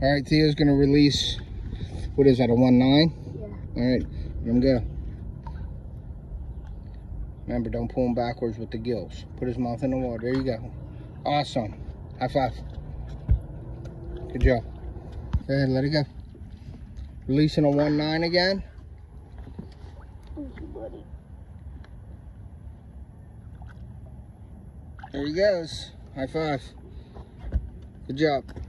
All right, Theo's gonna release, what is that, a 1-9? Yeah. All right, let him go. Remember, don't pull him backwards with the gills. Put his mouth in the water. There you go. Awesome. High five. Good job. Go ahead, let it go. Releasing a 1-9 again. Thank you, buddy. There he goes. High five. Good job.